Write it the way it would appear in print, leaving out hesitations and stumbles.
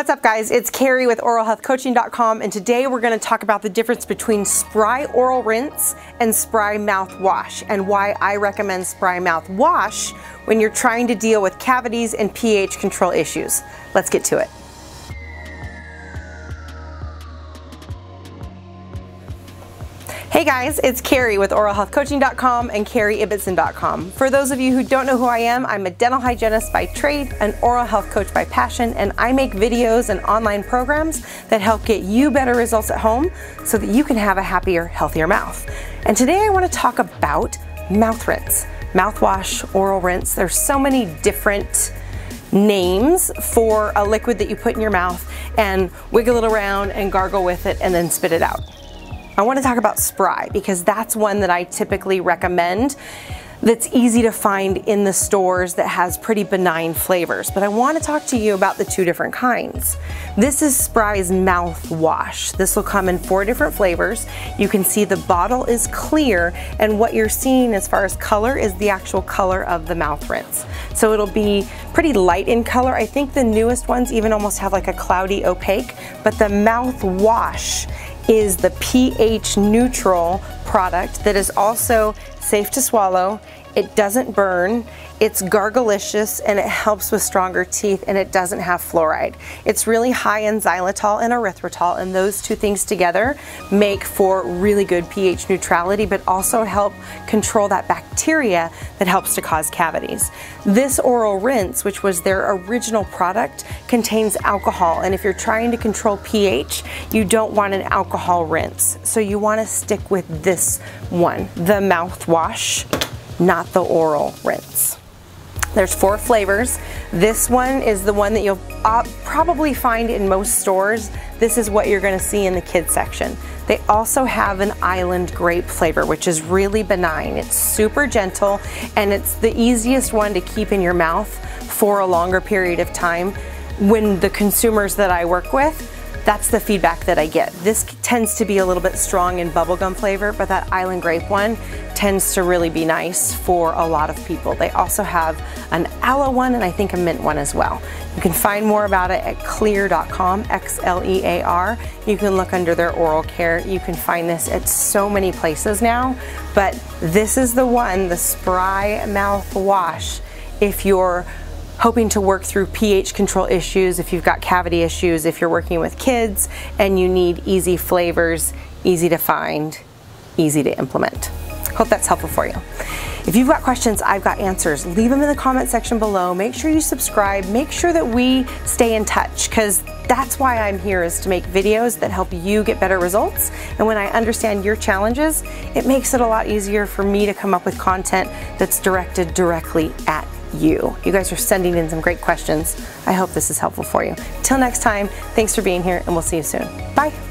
What's up, guys? It's Carrie with oralhealthcoaching.com, and today we're going to talk about the difference between Spry oral rinse and Spry mouthwash, and why I recommend Spry mouthwash when you're trying to deal with cavities and pH control issues. Let's get to it. Hey guys, it's Carrie with oralhealthcoaching.com and carrieibbetson.com. For those of you who don't know who I am, I'm a dental hygienist by trade, an oral health coach by passion, and I make videos and online programs that help get you better results at home so that you can have a happier, healthier mouth. And today I want to talk about mouth rinse, mouthwash, oral rinse. There's so many different names for a liquid that you put in your mouth and wiggle it around and gargle with it and then spit it out. I want to talk about Spry because that's one that I typically recommend, that's easy to find in the stores, that has pretty benign flavors. But I want to talk to you about the two different kinds. This is Spry's mouthwash. This will come in 4 different flavors. You can see the bottle is clear, and what you're seeing as far as color is the actual color of the mouth rinse. So it'll be pretty light in color. I think the newest ones even almost have like a cloudy opaque, but the mouthwash is the pH neutral product that is also safe to swallow. It doesn't burn, it's gargalicious, and it helps with stronger teeth, and it doesn't have fluoride. It's really high in xylitol and erythritol, and those two things together make for really good pH neutrality, but also help control that bacteria that helps to cause cavities. This oral rinse, which was their original product, contains alcohol, and if you're trying to control pH, you don't want an alcohol rinse. So you want to stick with this one, the mouthwash, not the oral rinse. There's 4 flavors. This one is the one that you'll probably find in most stores. This is what you're gonna see in the kids section. They also have an island grape flavor, which is really benign. It's super gentle, and it's the easiest one to keep in your mouth for a longer period of time. When the consumers that I work with, that's the feedback that I get. This tends to be a little bit strong in bubblegum flavor, but that island grape one tends to really be nice for a lot of people. They also have an aloe one and I think a mint one as well. You can find more about it at xlear.com, X-L-E-A-R. You can look under their oral care. You can find this at so many places now, but this is the one, the Spry mouthwash, if you're hoping to work through pH control issues, if you've got cavity issues, if you're working with kids and you need easy flavors, easy to find, easy to implement. Hope that's helpful for you. If you've got questions, I've got answers. Leave them in the comment section below. Make sure you subscribe. Make sure that we stay in touch, because that's why I'm here, is to make videos that help you get better results. And when I understand your challenges, it makes it a lot easier for me to come up with content that's directed directly at you. You guys are sending in some great questions. I hope this is helpful for you. Till next time, thanks for being here, and we'll see you soon. Bye.